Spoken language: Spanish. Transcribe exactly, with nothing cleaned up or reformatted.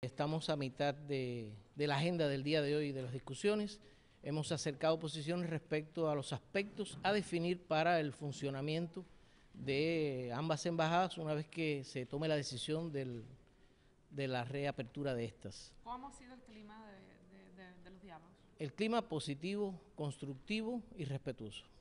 Estamos a mitad de, de la agenda del día de hoy de las discusiones. Hemos acercado posiciones respecto a los aspectos a definir para el funcionamiento de ambas embajadas una vez que se tome la decisión del, de la reapertura de estas. ¿Cómo ha sido el clima de, de, de, de los diálogos? El clima positivo, constructivo y respetuoso.